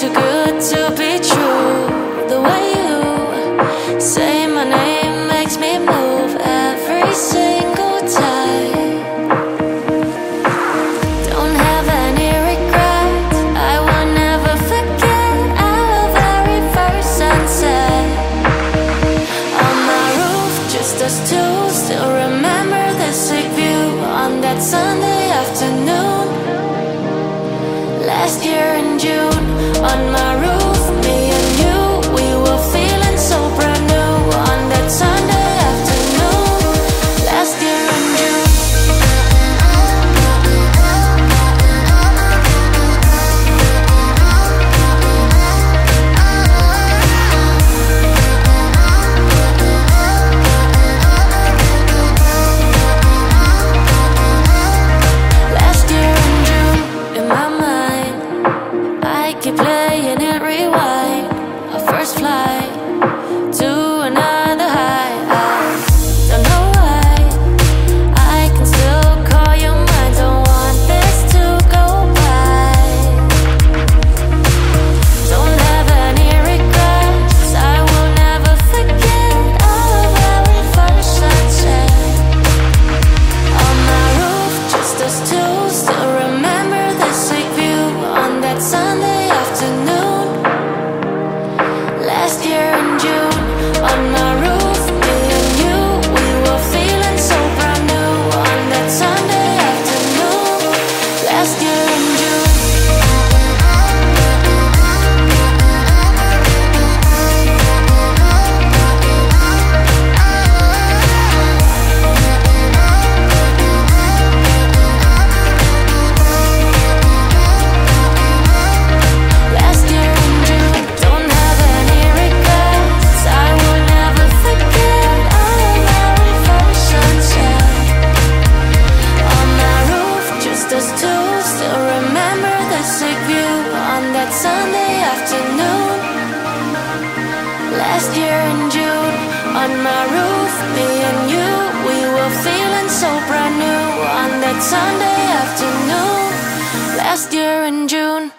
too good to be true. The way you say my name makes me move every single time. Don't have any regrets, I will never forget our very first sunset. On my roof, just us two, still remember the sick view on that Sunday afternoon last year in June. On my roof, me and you, we were feeling so brand new on that Sunday afternoon last year in June. Sunday afternoon, last year in June.